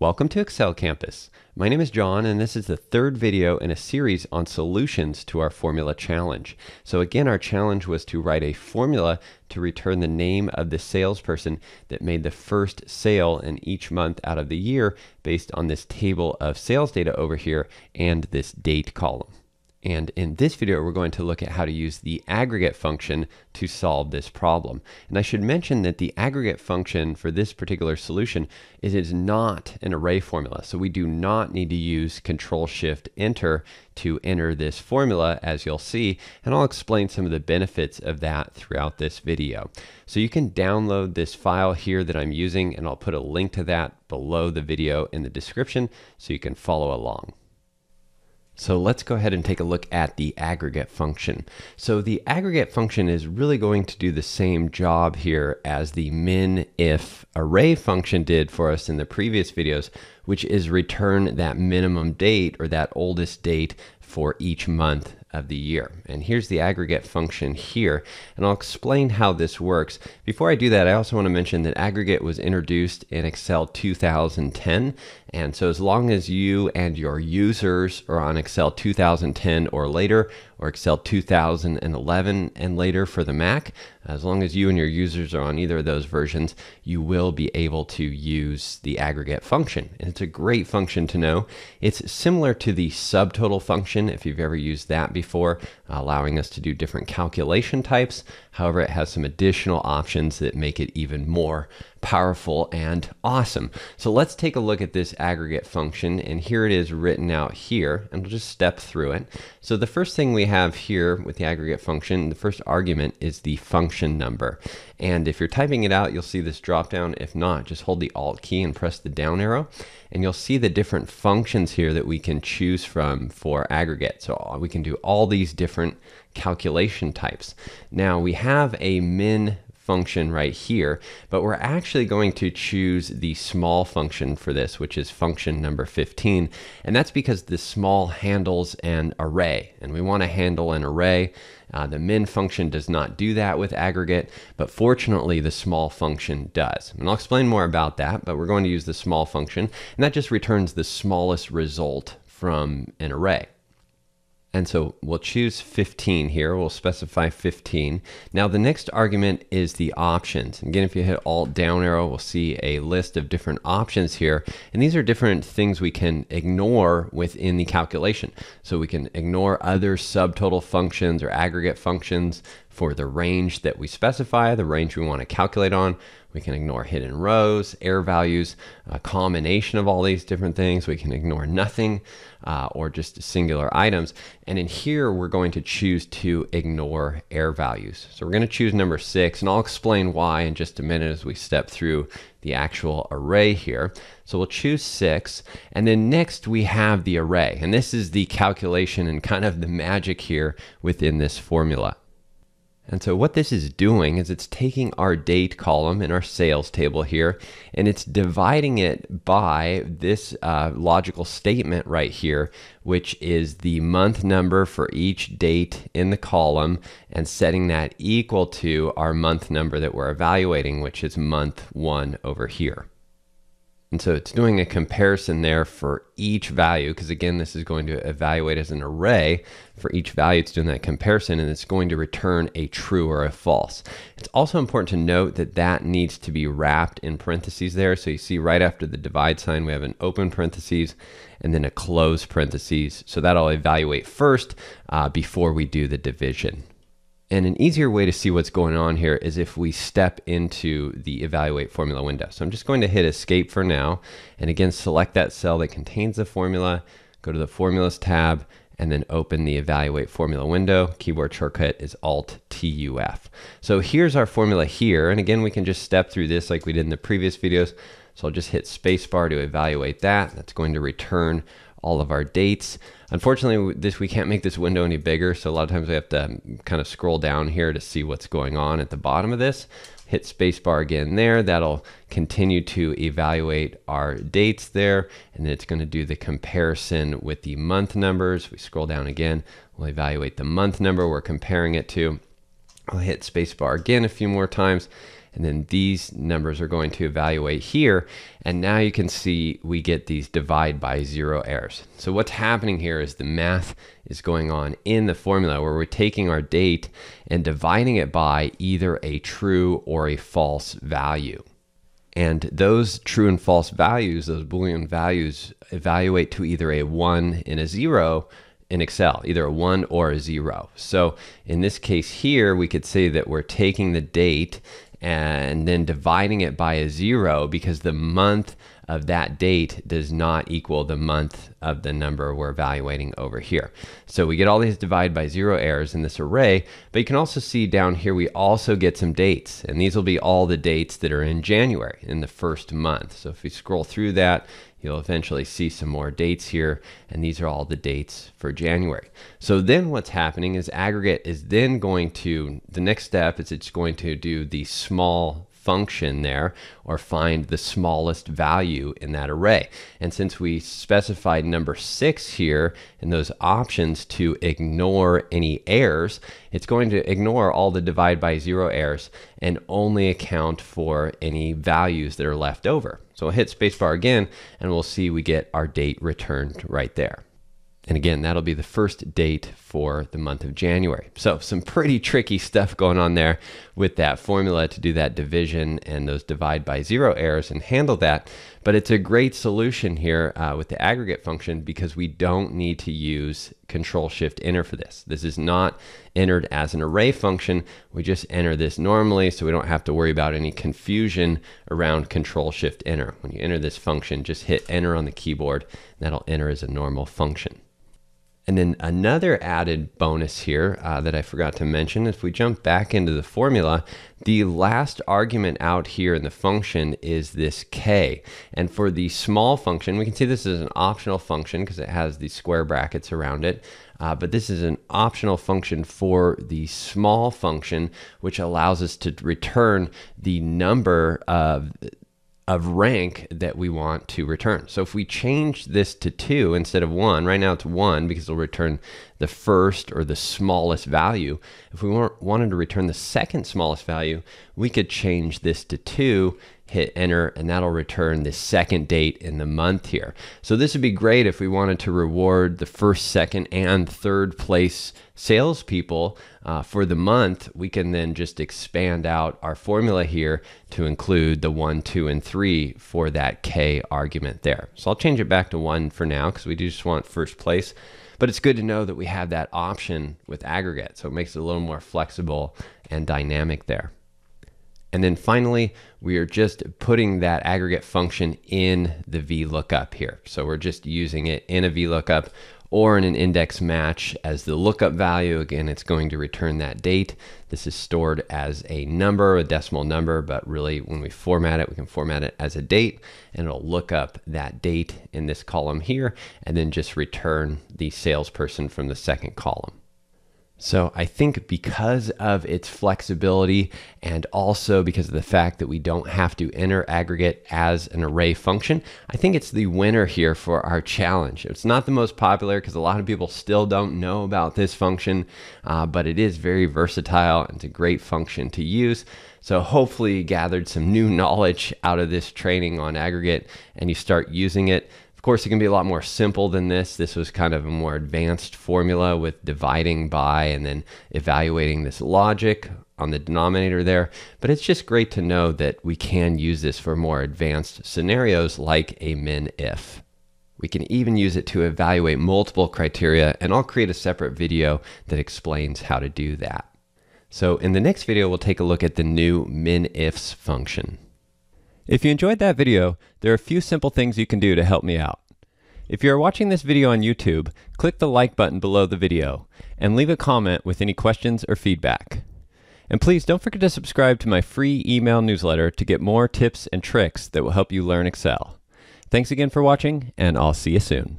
Welcome to Excel Campus. My name is John and this is the third video in a series on solutions to our formula challenge. So again, our challenge was to write a formula to return the name of the salesperson that made the first sale in each month out of the year based on this table of sales data over here and this date column. And in this video, we're going to look at how to use the aggregate function to solve this problem. And I should mention that the aggregate function for this particular solution is not an array formula. So we do not need to use Ctrl+Shift+Enter to enter this formula, as you'll see, and I'll explain some of the benefits of that throughout this video. So you can download this file here that I'm using, and I'll put a link to that below the video in the description so you can follow along. So let's go ahead and take a look at the aggregate function. So the aggregate function is really going to do the same job here as the min if array function did for us in the previous videos, which is return that minimum date or that oldest date for each month of the year. And here's the aggregate function here, and I'll explain how this works. Before I do that, I also want to mention that aggregate was introduced in Excel 2010, and so as long as you and your users are on Excel 2010 or later, or Excel 2011 and later for the Mac, as long as you and your users are on either of those versions, you will be able to use the aggregate function. And it's a great function to know. It's similar to the subtotal function, if you've ever used that before, allowing us to do different calculation types. However, it has some additional options that make it even more powerful and awesome. So let's take a look at this aggregate function, and here it is written out here, and we'll just step through it. So the first thing we have here with the aggregate function, the first argument is the function number. And if you're typing it out, you'll see this drop down. If not, just hold the Alt key and press the down arrow, and you'll see the different functions here that we can choose from for aggregate. So we can do all these different calculation types. Now we have a min function right here, but we're actually going to choose the small function for this, which is function number 15. And that's because the small handles an array, and we want to handle an array. The min function does not do that with aggregate, but fortunately the small function does. And I'll explain more about that, but we're going to use the small function, and that just returns the smallest result from an array. And so we'll choose 15 here, we'll specify 15. Now the next argument is the options. Again, if you hit Alt down arrow, we'll see a list of different options here. And these are different things we can ignore within the calculation. So we can ignore other subtotal functions or aggregate functions for the range that we specify, the range we want to calculate on. We can ignore hidden rows, error values, a combination of all these different things. We can ignore nothing or just singular items. And in here, we're going to choose to ignore error values. So we're going to choose number 6, and I'll explain why in just a minute as we step through the actual array here. So we'll choose 6, and then next we have the array. And this is the calculation and kind of the magic here within this formula. And so what this is doing is it's taking our date column in our sales table here, and it's dividing it by this logical statement right here, which is the month number for each date in the column and setting that equal to our month number that we're evaluating, which is month 1 over here. And so it's doing a comparison there for each value, because again, this is going to evaluate as an array. For each value, it's doing that comparison, and it's going to return a true or a false. It's also important to note that that needs to be wrapped in parentheses there. So you see right after the divide sign, we have an open parentheses and then a close parentheses. So that'll evaluate first before we do the division. And an easier way to see what's going on here is if we step into the evaluate formula window. So I'm just going to hit escape for now. And again, select that cell that contains the formula, go to the formulas tab, and then open the evaluate formula window. Keyboard shortcut is Alt TUF. So here's our formula here. And again, we can just step through this like we did in the previous videos. So I'll just hit spacebar to evaluate that. That's going to return all of our dates. Unfortunately, we can't make this window any bigger, so a lot of times we have to kind of scroll down here to see what's going on at the bottom of this. Hit spacebar again there, that'll continue to evaluate our dates there, and then it's going to do the comparison with the month numbers. We scroll down again, we'll evaluate the month number we're comparing it to. I'll hit spacebar again a few more times, And then these numbers are going to evaluate here. And now you can see we get these divide by zero errors. So what's happening here is the math is going on in the formula where we're taking our date and dividing it by either a true or a false value. And those true and false values, those Boolean values, evaluate to either a 1 and a 0 in Excel, either a 1 or a 0. So in this case here, we could say that we're taking the date and then dividing it by a 0 because the month of that date does not equal the month of the number we're evaluating over here. So we get all these divide by zero errors in this array, but you can also see down here we also get some dates, and these will be all the dates that are in January in the first month. So if we scroll through that, you'll eventually see some more dates here, and these are all the dates for January. So then what's happening is aggregate is then going to, the next step is it's going to do the small function there, or find the smallest value in that array. And since we specified number 6 here in those options to ignore any errors, it's going to ignore all the divide by zero errors and only account for any values that are left over. So we'll hit spacebar again, and we'll see we get our date returned right there. And again, that'll be the first date for the month of January. So some pretty tricky stuff going on there with that formula to do that division and those divide by zero errors and handle that. But it's a great solution here with the aggregate function because we don't need to use Ctrl+Shift+Enter for this. This is not entered as an array function. We just enter this normally, so we don't have to worry about any confusion around Ctrl+Shift+Enter. When you enter this function, just hit enter on the keyboard, and that'll enter as a normal function. And then another added bonus here that I forgot to mention, if we jump back into the formula, the last argument out here in the function is this k. And for the small function, we can see this is an optional function because it has the square brackets around it. But this is an optional function for the small function, which allows us to return the number of rank that we want to return. So if we change this to 2 instead of 1, right now it's 1 because it'll return the first or the smallest value. If we wanted to return the second smallest value, we could change this to 2, hit enter, and that'll return the second date in the month here. So this would be great if we wanted to reward the first, second, and third place salespeople for the month. We can then just expand out our formula here to include the 1, 2, and 3 for that K argument there. So I'll change it back to 1 for now because we do just want first place, but it's good to know that we have that option with aggregate. So it makes it a little more flexible and dynamic there. And then finally, we are just putting that aggregate function in the VLOOKUP here. So we're just using it in a VLOOKUP or in an index match as the lookup value. Again, it's going to return that date. This is stored as a number, a decimal number, but really when we format it, we can format it as a date, and it'll look up that date in this column here, and then just return the salesperson from the second column. So I think because of its flexibility and also because of the fact that we don't have to enter aggregate as an array function, I think it's the winner here for our challenge. It's not the most popular because a lot of people still don't know about this function, but it is very versatile and it's a great function to use. So hopefully you gathered some new knowledge out of this training on aggregate and you start using it. Of course, it can be a lot more simple than this. This was kind of a more advanced formula with dividing by and then evaluating this logic on the denominator there. But it's just great to know that we can use this for more advanced scenarios like a MIN IF. We can even use it to evaluate multiple criteria, and I'll create a separate video that explains how to do that. So in the next video, we'll take a look at the new MIN IFS function. If you enjoyed that video, there are a few simple things you can do to help me out. If you are watching this video on YouTube, click the like button below the video and leave a comment with any questions or feedback. And please don't forget to subscribe to my free email newsletter to get more tips and tricks that will help you learn Excel. Thanks again for watching, and I'll see you soon.